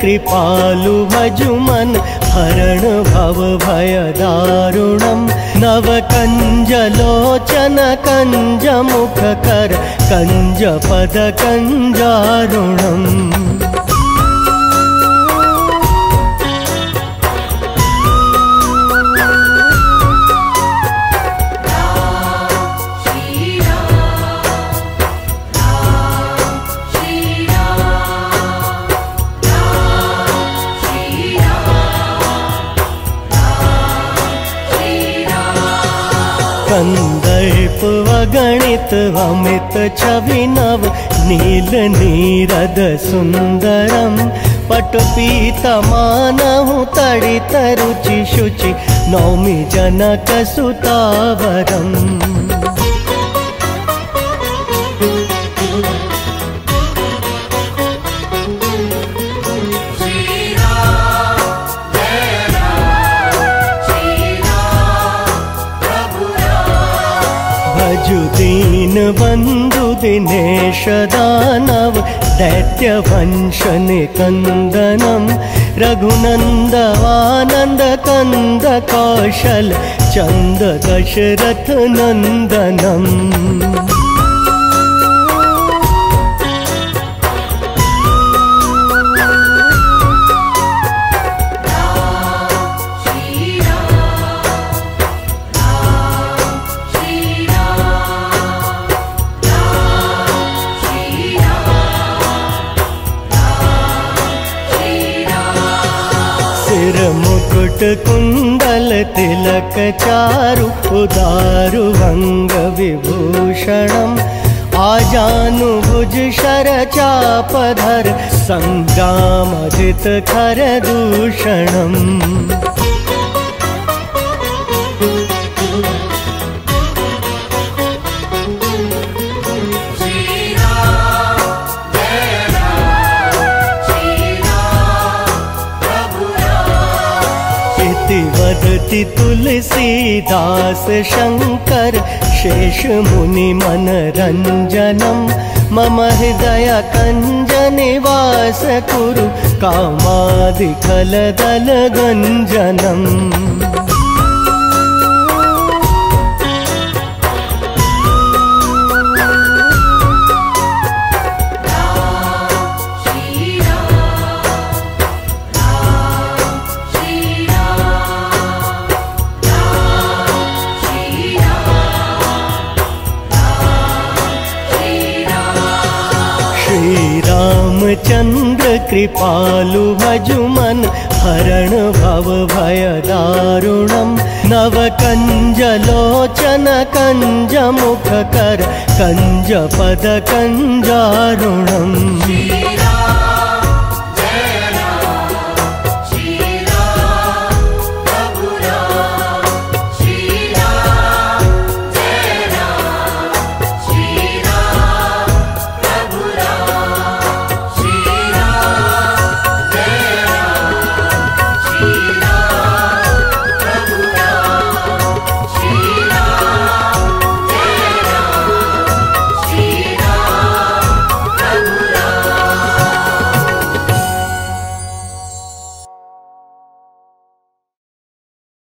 कृपालु भजमन हरण भव भय दारुणम नव कंज लोचन कंज मुख कर कंज पद कंजारुणम कंदर्प अगणित अमित छविनव नील नीरद सुंदरम पटपीतमानहु तड़ित रुचि शुचि नौमि जनक सुतावरम भजुदीन बंधु दिनेश दानव दैत्य वंश निकंदनम रघुनंदवानंद कंद कौशल चंद दशरथ नंदनम मुकुट कुंडल तिलक चारु उदारु अंग विभूषणम आजानु भुज शर चापधर संग्रामजित खर दूषणम वदति तुलसीदास शंकर शेष मुनि मनरंजनम मम हृदय कंज निवास कुरु कामादि खल दल गंजनम चंद्र कृपालु भजमन हरण भव भय दारुणम नव कंज लोचन कंज मुख कर कंज पद कंजारुणम।